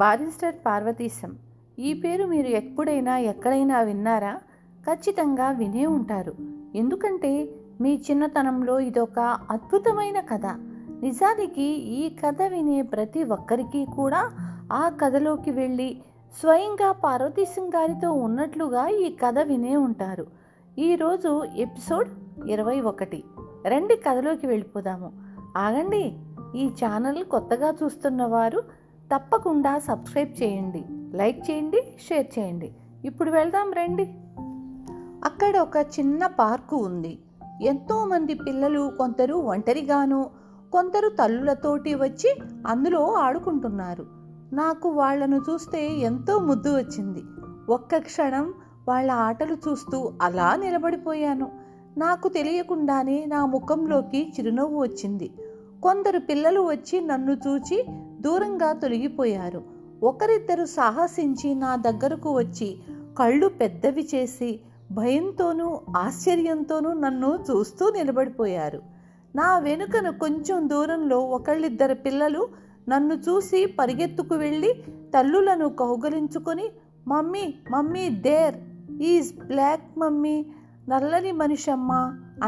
Barrister Parvateesam ఈ పేరు మీరు ఎప్పుడైనా ఎక్కడైనా విన్నారా? ఖచ్చితంగా వినే ఉంటారు. ఎందుకంటే మీ చిన్నతనంలో ఇదొక అద్భుతమైన కథ. నిజానికి ఈ కథ వినే ప్రతి ఒక్కరికి కూడా ఆ కథలోకి వెళ్ళి స్వయంగా పార్వతీశం గారితో ఉన్నట్లుగా ఈ కథ వినే ఉంటారు. ఈరోజు ఎపిసోడ్ 21. రండి కథలోకి వెళ్ళిపోదాము. ఆగండి, ఈ ఛానల్ కొత్తగా చూస్తున్నవారు తప్పకుండా సబ్స్క్రైబ్ చేయండి, లైక్ చేయండి, షేర్ చేయండి. ఇప్పుడు వెళ్దాం రండి. అక్కడ ఒక చిన్న పార్కు ఉంది. ఎంతోమంది పిల్లలు, కొందరు ఒంటరిగాను కొందరు తల్లులతోటి వచ్చి అందులో ఆడుకుంటున్నారు. నాకు వాళ్లను చూస్తే ఎంతో ముద్దు వచ్చింది. ఒక్క క్షణం వాళ్ళ ఆటలు చూస్తూ అలా నిలబడిపోయాను. నాకు తెలియకుండానే నా ముఖంలోకి చిరునవ్వు వచ్చింది. కొందరు పిల్లలు వచ్చి నన్ను చూచి దూరంగా తొలగిపోయారు. ఒకరిద్దరు సాహసించి నా దగ్గరకు వచ్చి కళ్ళు పెద్దవి చేసి భయంతోనూ ఆశ్చర్యంతోనూ నన్ను చూస్తూ నిలబడిపోయారు. నా వెనుకను కొంచెం దూరంలో ఒకళ్ళిద్దరు పిల్లలు నన్ను చూసి పరిగెత్తుకు వెళ్ళి తల్లులను కౌగలించుకొని, mummy mummy there is black mummy, నల్లని మనిషమ్మ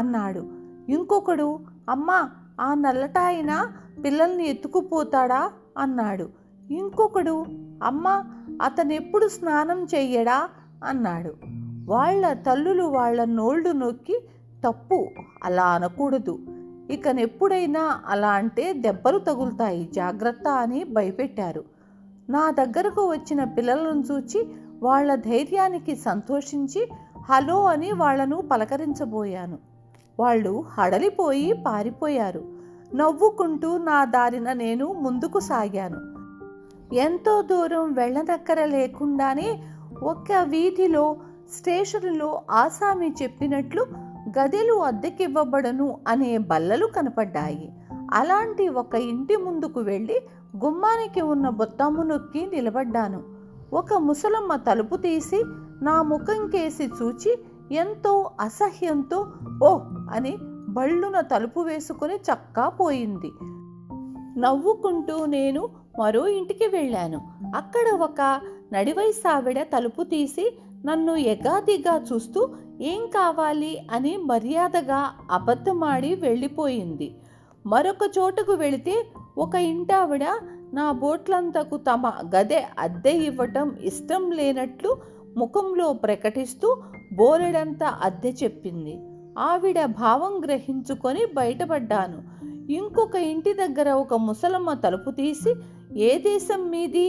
అన్నాడు. ఇంకొకడు, అమ్మా ఆ నల్లటాయన పిల్లల్ని ఎత్తుకుపోతాడా అన్నాడు. ఇంకొకడు, అమ్మ అతనెప్పుడు స్నానం చెయ్యడా అన్నాడు. వాళ్ళ తల్లులు వాళ్ళ నోళ్ళు నొక్కి, తప్పు, అలా అనకూడదు, ఇకనెప్పుడైనా అలా అంటే దెబ్బలు తగులుతాయి, జాగ్రత్త అని భయపెట్టారు. నా దగ్గరకు వచ్చిన పిల్లలను చూచి వాళ్ళ ధైర్యానికి సంతోషించి హలో అని వాళ్లను పలకరించబోయాను. వాళ్ళు హడలిపోయి పారిపోయారు. నవ్వుకుంటూ నా దారిన నేను ముందుకు సాగాను. ఎంతో దూరం వెళ్ళనక్కర లేకుండానే ఒక్క వీధిలో స్టేషన్లో ఆసామి చెప్పినట్లు గదిలు అద్దెకివ్వబడను అనే బల్లలు కనపడ్డాయి. అలాంటి ఒక ఇంటి ముందుకు వెళ్ళి గుమ్మానికి ఉన్న బొత్తాము నొక్కి నిలబడ్డాను. ఒక ముసలమ్మ తలుపు తీసి నా ముఖం కేసి చూచి ఎంతో అసహ్యంతో ఓహ్ అని బళ్ళున తలుపు వేసుకుని చక్కా పోయింది. నవ్వుకుంటూ నేను మరో ఇంటికి వెళ్ళాను. అక్కడ ఒక నడివయసావిడ తలుపు తీసి నన్ను ఎగాదిగా చూస్తూ ఏం కావాలి అని మర్యాదగా అబద్ధమాడి వెళ్ళిపోయింది. మరొక చోటకు వెళితే ఒక ఇంటావిడ నా బోట్లంతకు తమ గదే అద్దె ఇవ్వటం ఇష్టం లేనట్లు ముఖంలో ప్రకటిస్తూ బోలెడంత అద్దె చెప్పింది. ఆవిడ భావం గ్రహించుకొని బయటపడ్డాను. ఇంకొక ఇంటి దగ్గర ఒక ముసలమ్మ తలుపు తీసి ఏ దేశం మీది,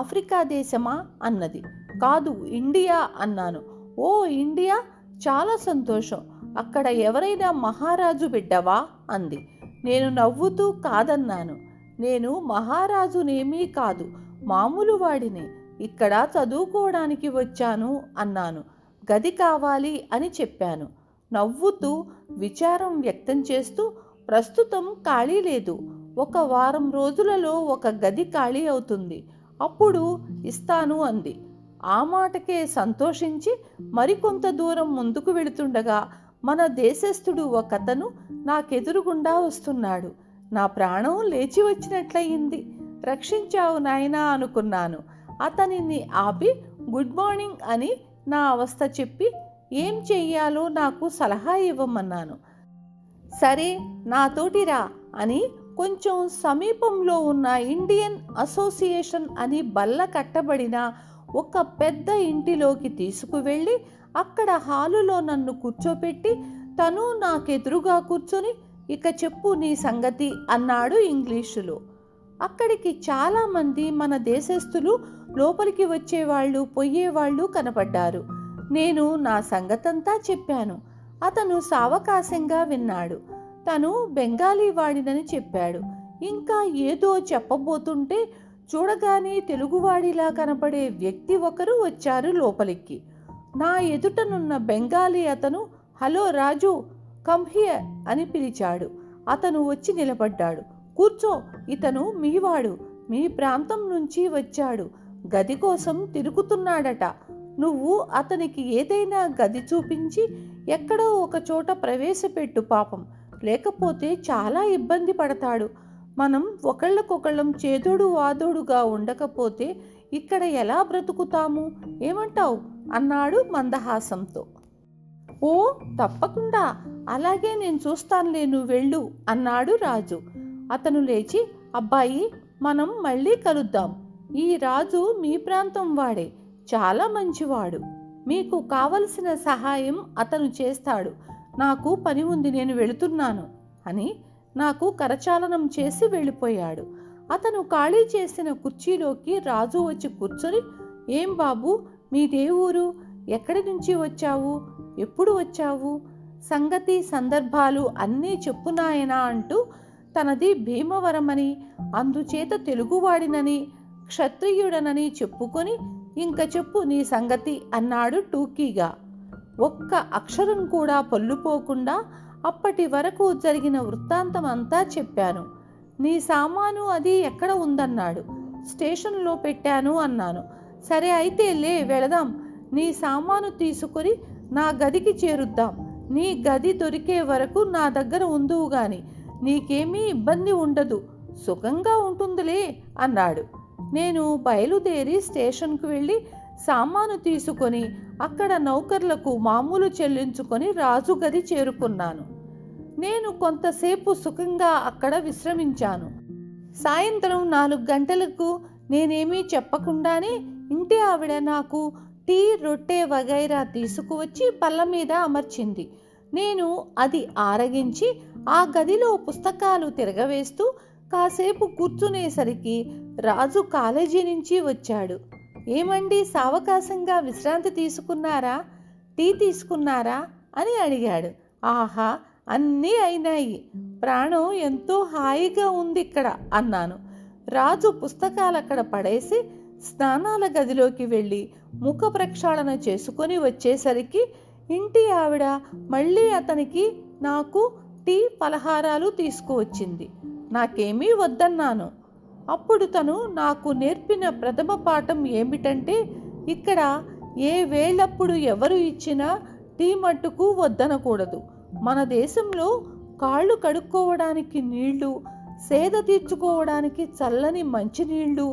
ఆఫ్రికా దేశమా అన్నది. కాదు, ఇండియా అన్నాను. ఓ ఇండియా, చాలా సంతోషం, అక్కడ ఎవరైనా మహారాజు బిడ్డవా అంది. నేను నవ్వుతూ కాదన్నాను. నేను మహారాజునేమీ కాదు, మామూలు వాడినే, ఇక్కడ చదువుకోవడానికి వచ్చాను అన్నాను. గది కావాలి అని చెప్పాను నవ్వుతూ, విచారం వ్యక్తం చేస్తూ. ప్రస్తుతం ఖాళీ లేదు, ఒక వారం రోజులలో ఒక గది ఖాళీ అవుతుంది, అప్పుడు ఇస్తాను అంది. ఆ మాటకే సంతోషించి మరికొంత దూరం ముందుకు వెళుతుండగా మన దేశస్థుడు ఒకతను నాకెదురుగుండా వస్తున్నాడు. నా ప్రాణం లేచి వచ్చినట్లయింది. రక్షించావు నాయనా అనుకున్నాను. అతనిని ఆపి గుడ్ మార్నింగ్ అని నా అవస్థ చెప్పి ఏం చెయ్యాలో నాకు సలహా ఇవ్వమన్నాను. సరే నాతోటిరా అని కొంచెం సమీపంలో ఉన్న ఇండియన్ అసోసియేషన్ అని బల్ల కట్టబడిన ఒక పెద్ద ఇంటిలోకి తీసుకువెళ్ళి అక్కడ హాలులో నన్ను కూర్చోపెట్టి తను నాకెదురుగా కూర్చొని, ఇక చెప్పు నీ సంగతి అన్నాడు ఇంగ్లీషులో. అక్కడికి చాలామంది మన దేశస్థులు లోపలికి వచ్చేవాళ్ళు పోయేవాళ్ళు కనపడ్డారు. నేను నా సంగతంతా చెప్పాను. అతను సావకాశంగా విన్నాడు. తను బెంగాలీ వాడినని చెప్పాడు. ఇంకా ఏదో చెప్పబోతుంటే చూడగానే తెలుగువాడిలా కనపడే వ్యక్తి ఒకరు వచ్చారు లోపలికి. నా ఎదుటనున్న బెంగాలీ అతను, హలో రాజు, కమ్ హియర్ అని పిలిచాడు. అతను వచ్చి నిలబడ్డాడు. కూర్చో, ఇతను మీవాడు, మీ ప్రాంతం నుంచి వచ్చాడు, గది కోసం తిరుగుతున్నాడట, నువ్వు అతనికి ఏదైనా గది చూపించి ఎక్కడో ఒక చోట ప్రవేశపెట్టు పాపం, లేకపోతే చాలా ఇబ్బంది పడతాడు, మనం ఒకళ్ళకొకళ్ళం చేదోడు వాదోడుగా ఉండకపోతే ఇక్కడ ఎలా బ్రతుకుతాము, ఏమంటావు అన్నాడు మందహాసంతో. ఓ తప్పకుండా, అలాగే నేను చూస్తానులే, నువ్వు వెళ్ళు అన్నాడు రాజు. అతను లేచి, అబ్బాయి మనం మళ్ళీ కలుద్దాం, ఈ రాజు మీ ప్రాంతం వాడే, చాలా మంచివాడు, మీకు కావలసిన సహాయం అతను చేస్తాడు, నాకు పని ఉంది నేను వెళుతున్నాను అని నాకు కరచాలనం చేసి వెళ్ళిపోయాడు. అతను ఖాళీ చేసిన కుర్చీలోకి రాజు వచ్చి కూర్చొని, ఏం బాబు మీదే ఊరు, ఎక్కడి నుంచి వచ్చావు, ఎప్పుడు వచ్చావు, సంగతి సందర్భాలు అన్నీ చెప్పునాయనా అంటూ తనది భీమవరమని, అందుచేత తెలుగువాడినని క్షత్రియుడనని చెప్పుకొని, ఇంక చెప్పు నీ సంగతి అన్నాడు టూకీగా, ఒక్క అక్షరం కూడా పొల్లుపోకుండా. అప్పటి వరకు జరిగిన వృత్తాంతం అంతా చెప్పాను. నీ సామాను అది ఎక్కడ ఉందన్నాడు. స్టేషన్లో పెట్టాను అన్నాను. సరే అయితే లే వెళదాం, నీ సామాను తీసుకొని నా గదికి చేరుద్దాం, నీ గది దొరికే వరకు నా దగ్గర ఉందువు గాని, నీకేమీ ఇబ్బంది ఉండదు, సుఖంగా ఉంటుందిలే అన్నాడు. నేను బయలుదేరి స్టేషన్కు వెళ్ళి సామాను తీసుకొని అక్కడ నౌకర్లకు మామూలు చెల్లించుకొని రాజు గది చేరుకున్నాను. నేను కొంతసేపు సుఖంగా అక్కడ విశ్రమించాను. సాయంత్రం 4 గంటలకు నేనేమీ చెప్పకుండానే ఇంటి ఆవిడ నాకు టీ, రొట్టె వగైరా తీసుకువచ్చి పళ్ళ మీద అమర్చింది. నేను అది ఆరగించి ఆ గదిలో పుస్తకాలు తిరగవేస్తూ కాసేపు కూర్చునేసరికి రాజు కాలేజీ నుంచి వచ్చాడు. ఏమండి సావకాశంగా విశ్రాంతి తీసుకున్నారా, టీ తీసుకున్నారా అని అడిగాడు. ఆహా అన్నీ అయినాయి, ప్రాణం ఎంతో హాయిగా ఉంది ఇక్కడ అన్నాను. రాజు పుస్తకాలు అక్కడ పడేసి స్నానాల గదిలోకి వెళ్ళి ముఖ ప్రక్షాళన చేసుకొని వచ్చేసరికి ఇంటి ఆవిడ మళ్ళీ అతనికి నాకు టీ, పలహారాలు తీసుకువచ్చింది. నాకేమీ వద్దన్నాను. అప్పుడు తను నాకు నేర్పిన ప్రథమ పాఠం ఏమిటంటే, ఇక్కడ ఏ వేళప్పుడు ఎవరు ఇచ్చినా టీ మట్టుకు వద్దనకూడదు. మన దేశంలో కాళ్ళు కడుక్కోవడానికి నీళ్లు, సేద తీర్చుకోవడానికి చల్లని మంచినీళ్ళు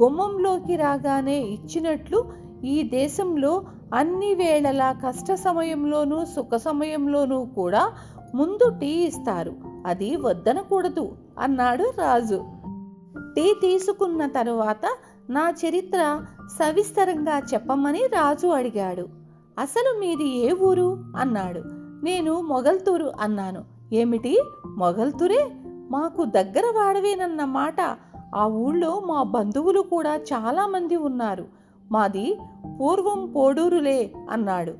గుమ్మంలోకి రాగానే ఇచ్చినట్లు ఈ దేశంలో అన్ని వేళలా కష్ట సమయంలోనూ సుఖ సమయంలోనూ కూడా ముందు టీ ఇస్తారు, అది వద్దనకూడదు అన్నాడు రాజు. టీ తీసుకున్న తరువాత నా చరిత్ర సవిస్తరంగా చెప్పమని రాజు అడిగాడు. అసలు మీది ఏ ఊరు అన్నాడు. నేను మొగల్తూరు అన్నాను. ఏమిటి మొగల్తూరే, మాకు దగ్గర వాడవేనన్న మాట, ఆ ఊళ్ళో మా బంధువులు కూడా చాలామంది ఉన్నారు, మాది పూర్వం పోడూరులే అన్నాడు.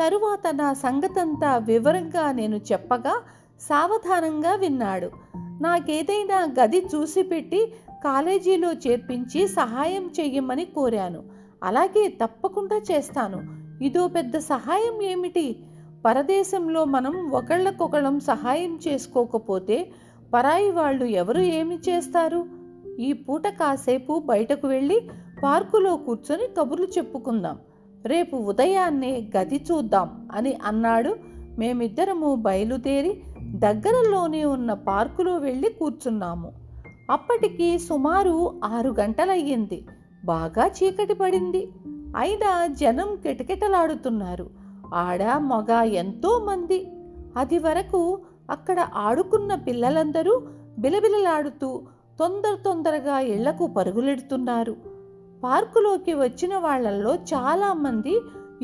తరువాత నా సంగతంతా వివరంగా నేను చెప్పగా సావధానంగా విన్నాడు. నాకేదైనా గది చూసి పెట్టి కాలేజీలో చేర్పించి సహాయం చెయ్యమని కోరాను. అలాగే తప్పకుండా చేస్తాను, ఇదో పెద్ద సహాయం ఏమిటి, పరదేశంలో మనం ఒకళ్ళకొకళ్ళం సహాయం చేసుకోకపోతే పరాయి వాళ్ళు ఎవరు ఏమి చేస్తారు. ఈ పూట కాసేపు బయటకు వెళ్ళి పార్కులో కూర్చొని కబుర్లు చెప్పుకుందాం, రేపు ఉదయాన్నే గది చూద్దాం అని అన్నాడు. మేమిద్దరము బయలుదేరి దగ్గరలోనే ఉన్న పార్కులో వెళ్ళి కూర్చున్నాము. అప్పటికి సుమారు 6 గంటలయ్యింది. బాగా చీకటి పడింది. అయినా జనం కిటకిటలాడుతున్నారు, ఆడ మగ ఎంతో మంది. అది వరకు అక్కడ ఆడుకున్న పిల్లలందరూ బిలబిలలాడుతూ తొందరగా ఇళ్లకు పరుగులెడుతున్నారు. పార్కులోకి వచ్చిన వాళ్లల్లో చాలామంది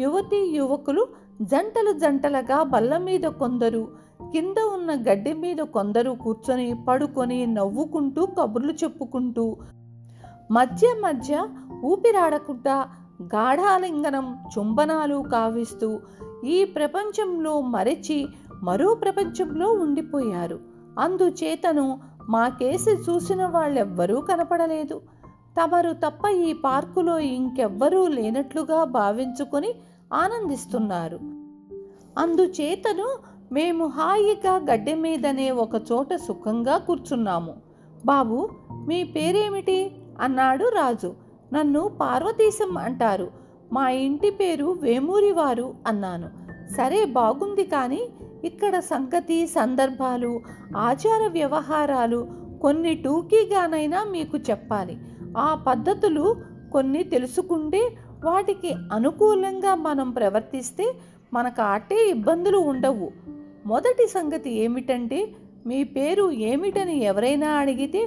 యువతీ యువకులు జంటలుగా బల్ల మీద కొందరు, కింద ఉన్న గడ్డి మీద కొందరు కూర్చొని పడుకొని నవ్వుకుంటూ కబుర్లు చెప్పుకుంటూ మధ్య ఊపిరాడకుండా గాఢాలింగనం, చుంబనాలు కావిస్తూ ఈ ప్రపంచంలో మరచి మరో ప్రపంచంలో ఉండిపోయారు. అందుచేతను మాకేసి చూసిన వాళ్ళెవ్వరూ కనపడలేదు. తమరు తప్ప ఈ పార్కులో ఇంకెవ్వరూ లేనట్లుగా భావించుకొని ఆనందిస్తున్నారు. అందుచేతను మేము హాయిగా గడ్డి మీదనే ఒక చోట సుఖంగా కూర్చున్నాము. బాబు మీ పేరేమిటి అన్నాడు రాజు. నన్ను పార్వతీశం అంటారు, మా ఇంటి పేరు వేమూరివారు అన్నాను. సరే బాగుంది, కానీ ఇక్కడ సంగతి సందర్భాలు, ఆచార వ్యవహారాలు కొన్ని టూకీగానైనా మీకు చెప్పాలి. ఆ పద్ధతులు కొన్ని తెలుసుకుంటే వాటికి అనుకూలంగా మనం ప్రవర్తిస్తే మనకు అటే ఇబ్బందులు ఉండవు. మొదటి సంగతి ఏమిటంటే మీ పేరు ఏమిటని ఎవరైనా అడిగితే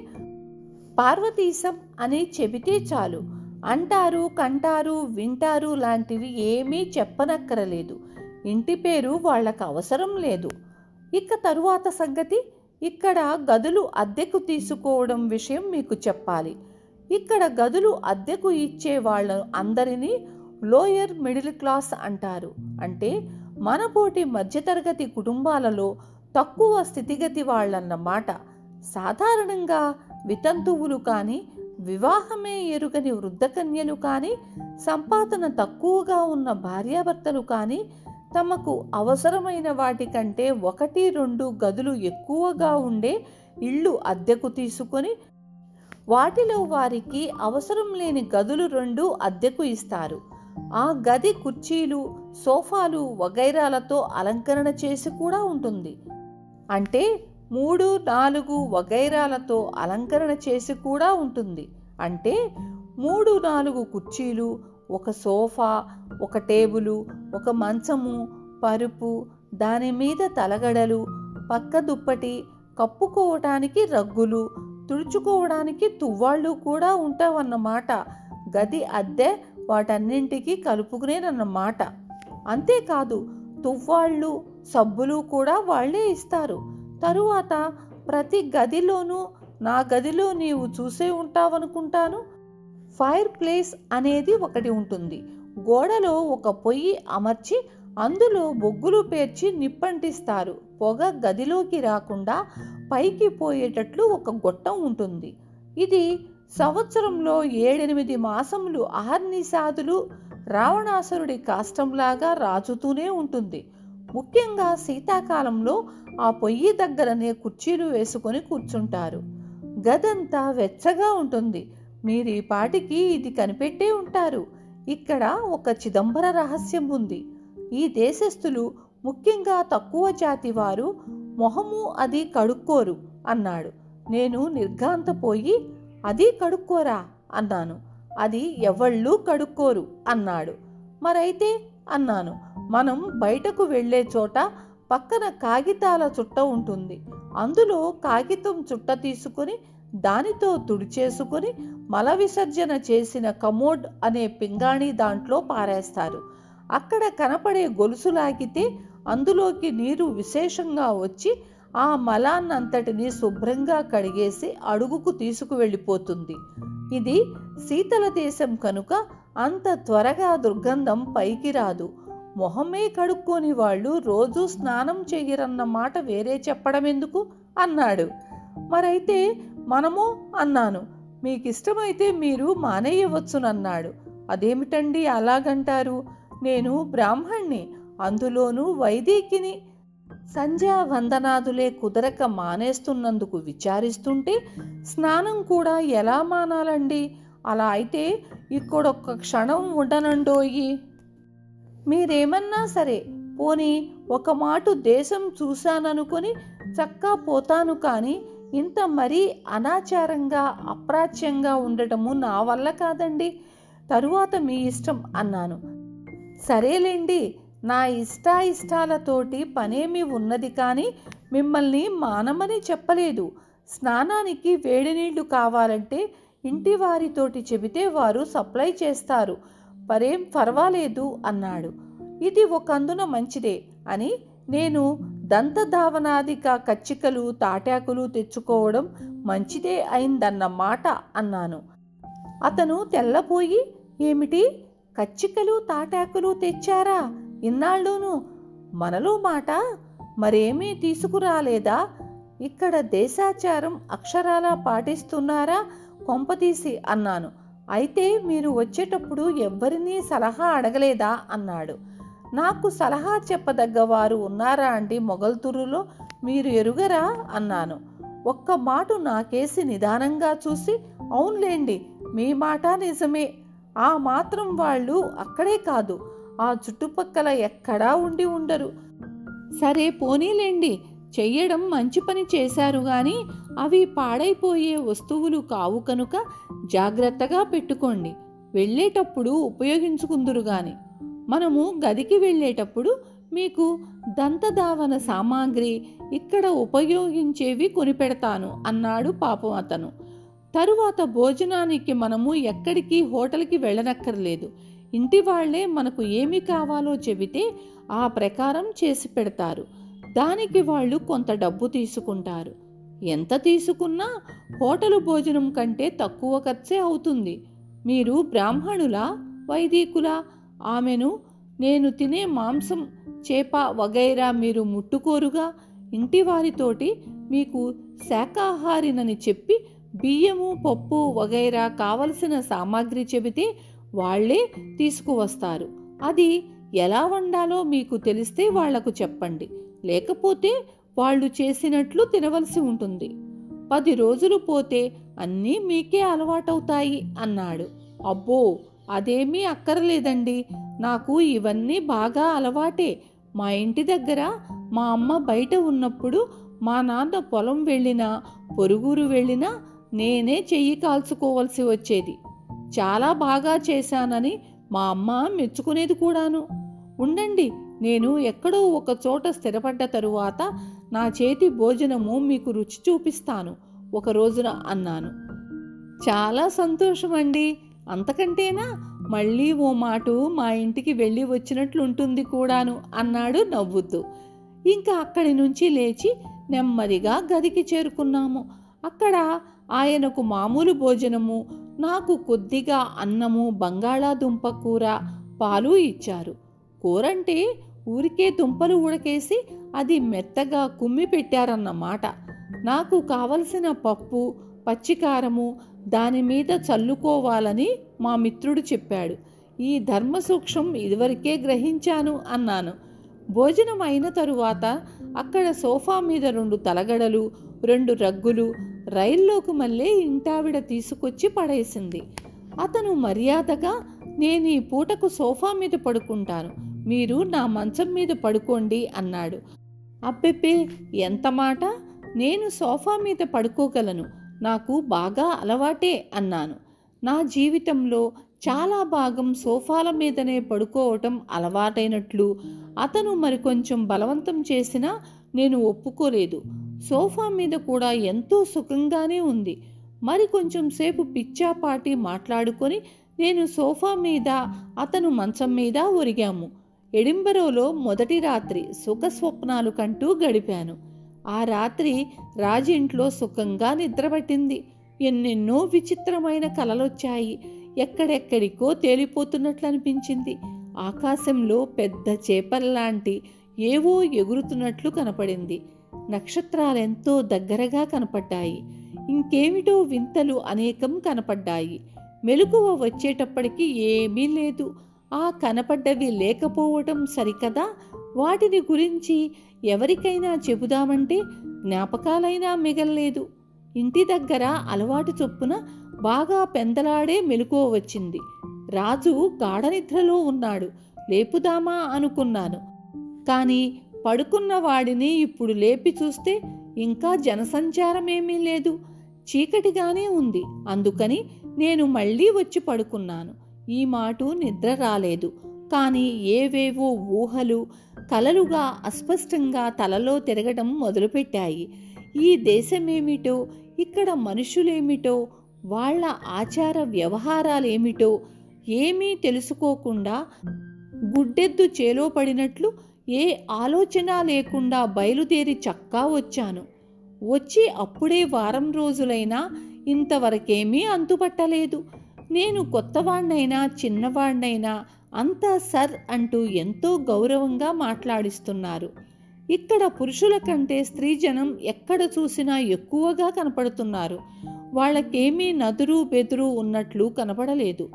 పార్వతీశం అని చెబితే చాలు. అంటారు, కంటారు, వింటారు లాంటివి ఏమీ చెప్పనక్కరలేదు. ఇంటి పేరు వాళ్ళకు అవసరం లేదు. ఇక తరువాత సంగతి, ఇక్కడ గదులు అద్దెకు తీసుకోవడం విషయం మీకు చెప్పాలి. ఇక్కడ గదులు అద్దెకు ఇచ్చే వాళ్ళ అందరినీ లోయర్ మిడిల్ క్లాస్ అంటారు. అంటే మనపోటి మధ్యతరగతి కుటుంబాలలో తక్కువ స్థితిగతి వాళ్ళన్నమాట. సాధారణంగా వితంతువులు కానీ, వివాహమే ఎరుగని వృద్ధకన్యలు కానీ, సంపాదన తక్కువగా ఉన్న భార్యాభర్తలు కానీ తమకు అవసరమైన వాటికంటే 1-2 గదులు ఎక్కువగా ఉండే ఇళ్ళు అద్దెకు తీసుకొని వాటిలో వారికి అవసరం లేని గదులు 2 అద్దెకు ఇస్తారు. ఆ గది కుర్చీలు, సోఫాలు వగైరాలతో అలంకరణ చేసి కూడా ఉంటుంది. అంటే 3-4 వగైరాలతో అలంకరణ చేసి కూడా ఉంటుంది. అంటే 3-4 కుర్చీలు, ఒక సోఫా, ఒక టేబులు, ఒక మంచము, పరుపు, దానిమీద తలగడలు, పక్క దుప్పటి, కప్పుకోవటానికి రగ్గులు, తుడుచుకోవడానికి తువ్వాళ్ళు కూడా ఉంటావన్నమాట. గది అద్దె వాటన్నింటికి కలుపుకునేనన్నమాట. అంతేకాదు తువ్వాళ్ళు, సబ్బులు కూడా వాళ్లే ఇస్తారు. తరువాత ప్రతి గదిలోనూ, నా గదిలో నీవు చూసే ఉంటావనుకుంటాను, ఫైర్ ప్లేస్ అనేది ఒకటి ఉంటుంది. గోడలో ఒక పొయ్యి అమర్చి అందులో బొగ్గులు పేర్చి నిప్పంటిస్తారు. పొగ గదిలోకి రాకుండా పైకి పోయేటట్లు ఒక గొట్టం ఉంటుంది. ఇది సంవత్సరంలో 7-8 మాసములు అహర్నిశాదులు రావణాసురుడి కాష్టంలాగా రాజుతూనే ఉంటుంది. ముఖ్యంగా శీతాకాలంలో ఆ పొయ్యి దగ్గరనే కుర్చీలు వేసుకొని కూర్చుంటారు. గదంతా వెచ్చగా ఉంటుంది. మీరు ఈ పాటికి ఇది కనిపెట్టే ఉంటారు. ఇక్కడ ఒక చిదంబర రహస్యం ఉంది. ఈ దేశస్థులు, ముఖ్యంగా తక్కువ జాతి వారు, మొహము అది కడుక్కోరు అన్నాడు. నేను నిర్ఘాంతపోయి, అది కడుక్కోరా అన్నాను. అది ఎవళ్ళు కడుక్కోరు అన్నాడు. మరైతే అన్నాను, మనం బయటకు వెళ్ళే చోట పక్కన కాగితాల చుట్ట ఉంటుంది. అందులో కాగితం చుట్ట తీసుకుని దానితో తుడిచేసుకుని మల విసర్జన చేసిన కమోడ్ అనే పింగాణి దాంట్లో పారేస్తారు. అక్కడ కనపడే గొలుసు లాగితే అందులోకి నీరు విశేషంగా వచ్చి ఆ మలాన్నంతటినీ శుభ్రంగా కడిగేసి అడుగుకు తీసుకువెళ్ళిపోతుంది. ఇది శీతల దేశం కనుక అంత త్వరగా దుర్గంధం పైకి రాదు. మొహమే కడుక్కోని వాళ్ళు రోజూ స్నానం చేయరన్నమాట వేరే చెప్పడం ఎందుకు అన్నాడు. మరైతే మనము అన్నాను, మీకు ఇష్టమైతే మీరు మానేయవచ్చునన్నాడు. అదేమిటండి అలాగంటారు? నేను బ్రాహ్మణ్ణి, అందులోనూ వైదికిని. సంధ్యా వందనాదులే కుదరక మానేస్తున్నందుకు విచారిస్తుంటే స్నానం కూడా ఎలా మానాలండి? అలా అయితే ఇక్కడొక్క క్షణం ఉండనండోయి. మీరేమన్నా సరే, పోనీ ఒక మాటు దేశం చూశాననుకొని చక్కా పోతాను, కానీ ఇంత మరీ అనాచారంగా అప్రాచ్యంగా ఉండటము నా వల్ల కాదండి. తరువాత మీ ఇష్టం అన్నాను. సరేలేండి, నా ఇష్టాయిష్టాలతోటి పనేమి ఉన్నది, కానీ మిమ్మల్ని మానమని చెప్పలేదు. స్నానానికి వేడి నీళ్లు కావాలంటే ఇంటి వారితోటి చెబితే వారు సప్లై చేస్తారు. మరేం పర్వాలేదు అన్నాడు. ఇది ఒకందున మంచిదే అని నేను దంతధావనాదిక కచ్చికలు, తాటాకులు తెచ్చుకోవడం మంచిదే అయిందన్నమాట అన్నాను. అతను తెల్లబోయి, ఏమిటి కచ్చికలు తాటాకులు తెచ్చారా ఇన్నాళ్ళూను? మనలో మాట మరేమీ తీసుకురాలేదా? ఇక్కడ దేశాచారం అక్షరాలా పాటిస్తున్నారా కొంపతీసి అన్నాను. అయితే మీరు వచ్చేటప్పుడు ఎవ్వరినీ సలహా అడగలేదా అన్నాడు. నాకు సలహా చెప్పదగ్గవారు ఉన్నారా అండి మొగల్తురులో, మీరు ఎరుగరా అన్నాను. ఒక్క మాట నాకేసి నిదానంగా చూసి, అవునులేండి మీ మాట నిజమే. ఆ మాత్రం వాళ్ళు అక్కడే కాదు, ఆ చుట్టుపక్కల ఎక్కడా ఉండి ఉండరు. సరే పోనీలేండి, చేయడం మంచి పని చేశారు గాని అవి పాడైపోయే వస్తువులు కావు కనుక జాగ్రత్తగా పెట్టుకోండి. వెళ్ళేటప్పుడు ఉపయోగించుకుందురు గాని. మనము గదికి వెళ్ళేటప్పుడు మీకు దంతధావన సామాగ్రి ఇక్కడ ఉపయోగించేవి కొనిపెడతాను అన్నాడు పాపం అతను. తరువాత భోజనానికి మనము ఎక్కడికి హోటల్కి వెళ్ళనక్కర్లేదు. ఇంటి వాళ్ళే మనకు ఏమి కావాలో చెబితే ఆ ప్రకారం చేసి పెడతారు. దానికి వాళ్ళు కొంత డబ్బు తీసుకుంటారు. ఎంత తీసుకున్నా హోటల్ భోజనం కంటే తక్కువ ఖర్చే అవుతుంది. మీరు బ్రాహ్మణులా వైదికులా? ఆమెను నేను తినే మాంసం చేప వగైరా మీరు ముట్టుకోరుగా. ఇంటి వారితోటి మీకు శాకాహారినని చెప్పి బియ్యము పప్పు వగైరా కావలసిన సామాగ్రి చెబితే వాళ్లే తీసుకువస్తారు. అది ఎలా వండాలో మీకు తెలిస్తే వాళ్లకు చెప్పండి, లేకపోతే వాళ్ళు చేసినట్లు తినవలసి ఉంటుంది. 10 రోజులు పోతే అన్నీ మీకే అలవాటవుతాయి అన్నాడు. అబ్బో అదేమీ అక్కర్లేదండి, నాకు ఇవన్నీ బాగా అలవాటే. మా ఇంటి దగ్గర మా అమ్మ బయట ఉన్నప్పుడు మా నాన్న పొలం వెళ్ళినా పొరుగురు వెళ్ళినా నేనే చెయ్యి కాల్చుకోవలసి వచ్చేది. చాలా బాగా చేశానని మా అమ్మ మెచ్చుకునేది కూడాను. ఉండండి, నేను ఎక్కడో ఒక చోట స్థిరపడ్డ తరువాత నా చేతి భోజనము మీకు రుచి చూపిస్తాను ఒక రోజున అన్నాను. చాలా సంతోషమండి, అంతకంటేనా? మళ్ళీ ఓ మాట మా ఇంటికి వెళ్ళి వచ్చినట్లుంటుంది కూడాను అన్నాడు నవ్వుతూ. ఇంకా అక్కడి నుంచి లేచి నెమ్మదిగా గదికి చేరుకున్నాము. అక్కడ ఆయనకు మామూలు భోజనము, నాకు కొద్దిగా అన్నము, బంగాళాదుంప కూర, పాలు ఇచ్చారు. కూరంటే ఊరికే దుంపలు ఉడకేసి అది మెత్తగా కుమ్మి పెట్టారన్నమాట. నాకు కావలసిన పప్పు, పచ్చికారము దానిమీద చల్లుకోవాలని మా మిత్రుడు చెప్పాడు. ఈ ధర్మసూక్ష్మం ఇదివరకే గ్రహించాను అన్నాను. భోజనం అయిన తరువాత అక్కడ సోఫా మీద 2 తలగడలు, 2 రగ్గులు రైల్లోకి మళ్ళీ ఇంటావిడ తీసుకొచ్చి పడేసింది. అతను మర్యాదగా నేను ఈ పూటకు సోఫా మీద పడుకుంటాను, మీరు నా మంచం మీద పడుకోండి అన్నాడు. అబ్బెబ్బే ఎంత మాట, నేను సోఫా మీద పడుకోగలను, నాకు బాగా అలవాటే అన్నాను. నా జీవితంలో చాలా భాగం సోఫాల మీదనే పడుకోవటం అలవాటైనట్లు అతను మరికొంచెం బలవంతం చేసినా నేను ఒప్పుకోలేదు. సోఫా మీద కూడా ఎంతో సుఖంగానే ఉంది. మరి కొంచెం సేపు పిచ్చాపాటి మాట్లాడుకొని నేను సోఫా మీద, అతను మంచం మీద ఒరిగాము. ఎడింబరోలో మొదటి రాత్రి సుఖస్వప్నాలు కంటూ గడిపాను. ఆ రాత్రి రాజింట్లో సుఖంగా నిద్రపట్టింది. ఎన్నెన్నో విచిత్రమైన కలలొచ్చాయి. ఎక్కడెక్కడికో తేలిపోతున్నట్లు అనిపించింది. ఆకాశంలో పెద్ద చేపల్లాంటి ఏవో ఎగురుతున్నట్లు కనపడింది. నక్షత్రాలెంతో దగ్గరగా కనపడ్డాయి. ఇంకేమిటో వింతలు అనేకం కనపడ్డాయి. మెలకువ వచ్చేటప్పటికి ఏమీ లేదు. ఆ కనపడ్డవి లేకపోవటం సరికదా, వాటిని గురించి ఎవరికైనా చెబుదామంటే జ్ఞాపకాలైనా మిగల్లేదు. ఇంటి దగ్గర అలవాటు చొప్పున బాగా పెందలాడే మెలకువ వచ్చింది. రాజు గాఢనిద్రలో ఉన్నాడు. లేపుదామా అనుకున్నాను, కానీ పడుకున్న వాడిని ఇప్పుడు లేపి చూస్తే ఇంకా జనసంచారమేమీ లేదు, చీకటిగానే ఉంది. అందుకని నేను మళ్ళీ వచ్చి పడుకున్నాను. ఈ మాట నిద్ర రాలేదు, కానీ ఏవేవో ఊహలు కలలుగా అస్పష్టంగా తలలో తిరగడం మొదలుపెట్టాయి. ఈ దేశమేమిటో, ఇక్కడ మనుషులేమిటో, వాళ్ళ ఆచార వ్యవహారాలేమిటో ఏమీ తెలుసుకోకుండా గుడ్డెద్దు చేలో పడినట్లు ఏ ఆలోచన లేకుండా బయలుదేరి చక్కా వచ్చాను. వచ్చి అప్పుడే వారం రోజులైనా ఇంతవరకేమీ అంతుపట్టలేదు. నేను కొత్తవాణ్ణైనా చిన్నవాణ్ణైనా అంతా సర్ అంటూ ఎంతో గౌరవంగా మాట్లాడిస్తున్నారు. ఇక్కడ పురుషుల కంటే స్త్రీజనం ఎక్కడ చూసినా ఎక్కువగా కనపడుతున్నారు. వాళ్ళకేమీ నదురు బెదురు ఉన్నట్లు కనపడలేదు.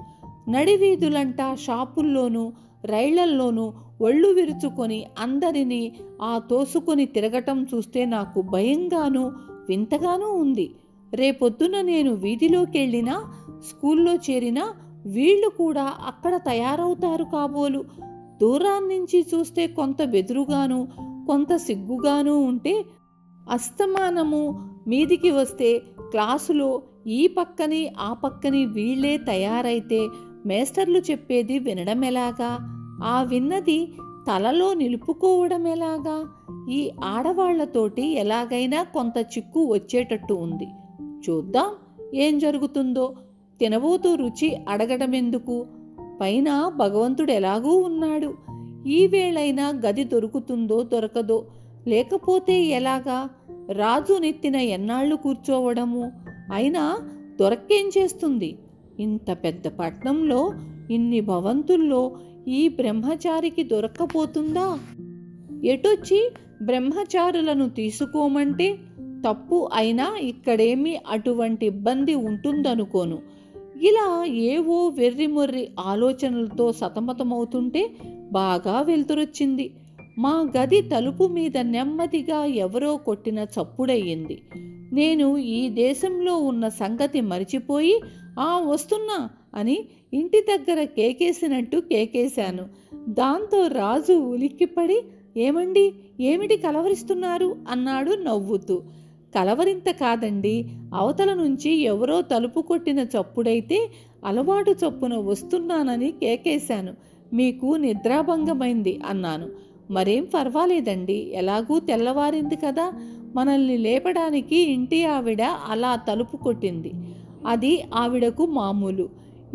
నడివీధులంటా షాపుల్లోనూ రైళ్లల్లోనూ ఒళ్ళు విరుచుకొని అందరినీ ఆ తోసుకొని తిరగటం చూస్తే నాకు భయంగానూ వింతగానూ ఉంది. రేపొద్దున నేను వీధిలోకి వెళ్ళినా స్కూల్లో చేరినా వీళ్ళు కూడా అక్కడ తయారవుతారు కాబోలు. దూరాన్నించి చూస్తే కొంత బెదురుగాను కొంత సిగ్గుగానూ ఉంటే అస్తమానము మీదికి వస్తే క్లాసులో ఈ పక్కని ఆ పక్కని వీళ్ళే తయారైతే మేస్టర్లు చెప్పేది వినడం ఎలాగా? ఆ విన్నది తలలో నిలుపుకోవడం ఎలాగా? ఈ ఆడవాళ్లతోటి ఎలాగైనా కొంత చిక్కు వచ్చేటట్టు ఉంది. చూద్దాం ఏం జరుగుతుందో. తినబోతూ రుచి అడగడమెందుకు? పైన భగవంతుడు ఎలాగూ ఉన్నాడు. ఈవేళైనా గది దొరుకుతుందో దొరకదో, లేకపోతే ఎలాగా? రాజు నెత్తిన ఎన్నాళ్ళు కూర్చోవడము? అయినా దొరక్కేం చేస్తుంది? ఇంత పెద్ద పట్టణంలో ఇన్ని భవంతుల్లో ఈ బ్రహ్మచారికి దొరక్కపోతుందా? ఎటొచ్చి బ్రహ్మచారులను తీసుకోమంటే తప్పు అయినా ఇక్కడేమీ అటువంటి ఇబ్బంది ఉంటుందనుకోను. ఇలా ఏవో వెర్రిమొర్రి ఆలోచనలతో సతమతమవుతుంటే బాగా వెలుతురొచ్చింది. మా గది తలుపు మీద నెమ్మదిగా ఎవరో కొట్టిన చప్పుడయ్యింది. నేను ఈ దేశంలో ఉన్న సంగతి మరిచిపోయి ఆ వస్తున్నా అని ఇంటి దగ్గర కేకేసినట్టు కేకేశాను. దాంతో రాజు ఉలిక్కిపడి, ఏమండి, ఏమిటి కలవరిస్తున్నారు అన్నాడు నవ్వుతూ. కలవరింత కాదండి, అవతల నుంచి ఎవరో తలుపు కొట్టిన చప్పుడైతే అలవాటు చప్పున వస్తున్నానని కేకేశాను. మీకు నిద్రాభంగమైంది అన్నాను. మరేం పర్వాలేదండి, ఎలాగూ తెల్లవారింది కదా, మనల్ని లేపడానికి ఇంటి ఆవిడ అలా తలుపు కొట్టింది. అది ఆవిడకు మామూలు.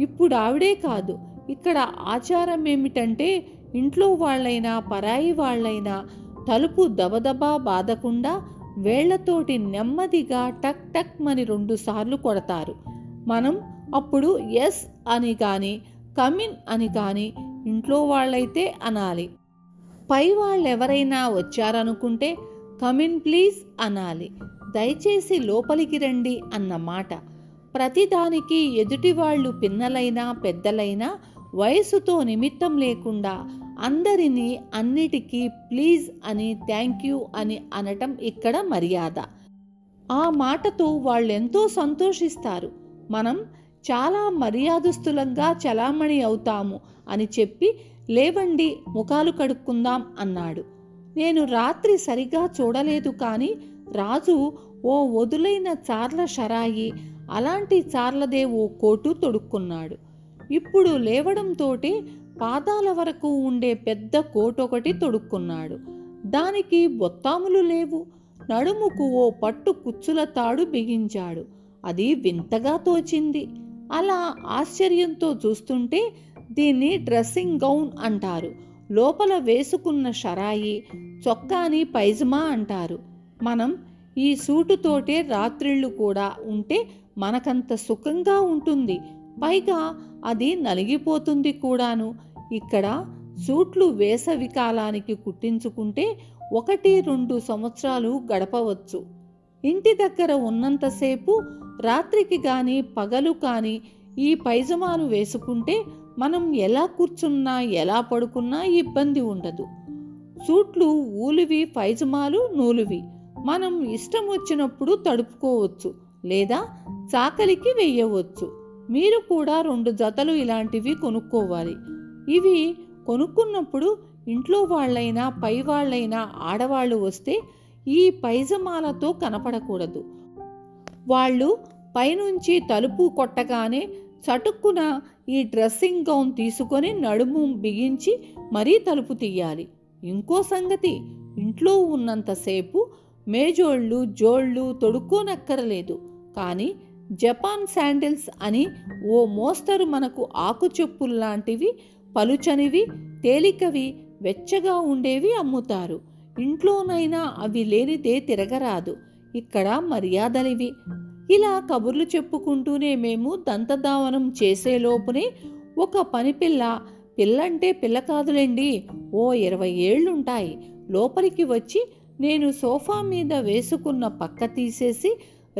ఇప్పుడు ఆవిడే కాదు, ఇక్కడ ఆచారం ఏమిటంటే ఇంట్లో వాళ్ళైనా పరాయి వాళ్ళైనా తలుపు దబదబా బాదకుండా వేళ్లతోటి నెమ్మదిగా టక్ టక్ మని 2 సార్లు కొడతారు. మనం అప్పుడు ఎస్ అని కానీ కమిన్ అని కానీ, ఇంట్లో వాళ్ళైతే అనాలి. పై వాళ్ళెవరైనా వచ్చారనుకుంటే కమిన్ ప్లీజ్ అనాలి, దయచేసి లోపలికి రండి అన్నమాట. ప్రతిదానికి ఎదుటివాళ్ళు పిన్నలైనా పెద్దలైనా వయసుతో నిమిత్తం లేకుండా అందరినీ అన్నిటికీ ప్లీజ్ అని థ్యాంక్ యూ అని అనటం ఇక్కడ మర్యాద. ఆ మాటతో వాళ్ళెంతో సంతోషిస్తారు. మనం చాలా మర్యాదస్తులంగా చలామణి అవుతాము అని చెప్పి, లేవండి ముఖాలు కడుక్కుందాం అన్నాడు. నేను రాత్రి సరిగా చూడలేదు కానీ రాజు ఓ వదులైన చార్ల షరాయి, అలాంటి చార్లదే ఓ కోటు తొడుక్కున్నాడు. ఇప్పుడు లేవడంతోటి పాదాల వరకు ఉండే పెద్ద కోటు ఒకటి తొడుక్కున్నాడు. దానికి బొత్తాములు లేవు. నడుముకు ఓ పట్టు కుచ్చుల తాడు బిగించాడు. అది వింతగా తోచింది. అలా ఆశ్చర్యంతో చూస్తుంటే దీన్ని డ్రెస్సింగ్ గౌన్ అంటారు. లోపల వేసుకున్న షరాయి, చొక్కాని పైజమా అంటారు. మనం ఈ సూటుతోటే రాత్రిళ్ళు కూడా ఉంటే మనకంత సుఖంగా ఉంటుంది. పైగా అది నలిగిపోతుంది కూడాను. ఇక్కడ సూట్లు వేసవి కాలానికి కుట్టించుకుంటే 1-2 సంవత్సరాలు గడపవచ్చు. ఇంటి దగ్గర ఉన్నంతసేపు రాత్రికి కానీ పగలు కానీ ఈ పైజమాను వేసుకుంటే మనం ఎలా కూర్చున్నా ఎలా పడుకున్నా ఇబ్బంది ఉండదు. సూట్లు ఊలువి, పైజమాలు నూలువి. మనం ఇష్టం వచ్చినప్పుడు తడుపుకోవచ్చు, లేదా చాకలికి వేయవచ్చు. మీరు కూడా 2 జతలు ఇలాంటివి కొనుక్కోవాలి. ఇవి కొనుక్కున్నప్పుడు ఇంట్లో వాళ్ళైనా పై వాళ్ళైనా ఆడవాళ్ళు వస్తే ఈ పైజమాలతో కనపడకూడదు. వాళ్ళు పైనుంచి తలుపు కొట్టగానే చటుక్కున ఈ డ్రెస్సింగ్ గౌన్ తీసుకొని నడుము బిగించి మరీ తలుపు తీయాలి. ఇంకో సంగతి, ఇంట్లో ఉన్నంతసేపు మేజోళ్ళు జోళ్ళు తొడుక్కోనక్కరలేదు. కానీ జపాన్ శాండిల్స్ అని ఓ మోస్తరు మనకు ఆకు చెప్పుల్లాంటివి, పలుచనివి, తేలికవి, వెచ్చగా ఉండేవి అమ్ముతారు. ఇంట్లోనైనా అవి లేనిదే తిరగరాదు. ఇక్కడ మర్యాదలివి. ఇలా కబుర్లు చెప్పుకుంటూనే మేము దంతధావనం చేసేలోపునే ఒక పనిపిల్ల, పిల్లంటే పిల్ల కాదులేండి, ఓ 20 ఏళ్లుంటాయి, లోపలికి వచ్చి నేను సోఫా మీద వేసుకున్న పక్క తీసేసి,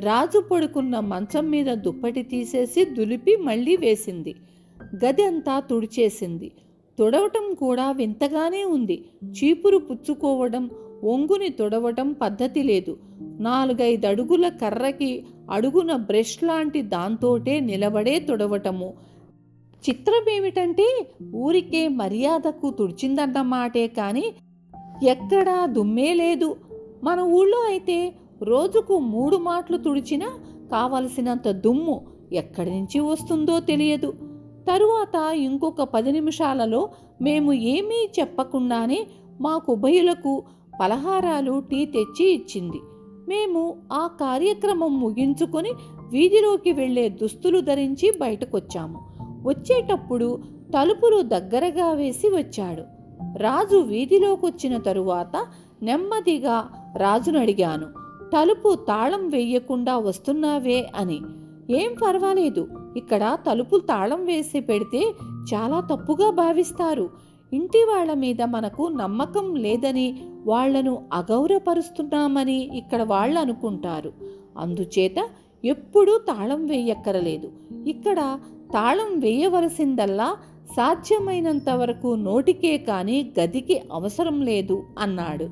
రాజు పడుకున్న మంచం మీద దుప్పటి తీసేసి దులిపి మళ్ళీ వేసింది. గది అంతా తుడిచేసింది. తుడవటం కూడా వింతగానే ఉంది. చీపురు పుచ్చుకోవడం, ఒంగుని తుడవటం పద్ధతి లేదు. 4-5 అడుగుల కర్రకి అడుగున బ్రష్ లాంటి దాంతోటే నిలబడే తుడవటము. చిత్రమేమిటంటే ఊరికే మర్యాదకు తుడిచిందన్నమాటే కానీ ఎక్కడా దుమ్మే లేదు. మన ఊళ్ళో అయితే రోజుకు 3 మాటలు తుడిచినా కావాల్సినంత దుమ్ము ఎక్కడి నుంచి వస్తుందో తెలియదు. తరువాత ఇంకొక 10 నిమిషాలలో మేము ఏమీ చెప్పకుండానే మాకు ఉభయులకు పలహారాలు టీ తెచ్చి ఇచ్చింది. మేము ఆ కార్యక్రమం ముగించుకొని వీధిలోకి వెళ్ళే దుస్తులు ధరించి బయటకొచ్చాము. వచ్చేటప్పుడు తలుపులు దగ్గరగా వేసి వచ్చాడు. రాజు వీధిలోకొచ్చిన తరువాత నెమ్మదిగా రాజును అడిగాను, తలుపు తాళం వేయకుండా వస్తున్నావే అని. ఏం పర్వాలేదు, ఇక్కడ తలుపు తాళం వేసి పెడితే చాలా తప్పుగా భావిస్తారు. ఇంటి వాళ్ళ మీద మనకు నమ్మకం లేదని, వాళ్లను అగౌరవపరుస్తున్నామని ఇక్కడ వాళ్ళు అనుకుంటారు. అందుచేత ఎప్పుడూ తాళం వేయక్కరలేదు. ఇక్కడ తాళం వేయవలసిందల్లా సాధ్యమైనంత వరకు నోటికే కానీ గదికి అవసరం లేదు అన్నాడు.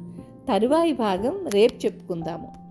తరువాయి భాగం రేపు చెప్పుకుందాము.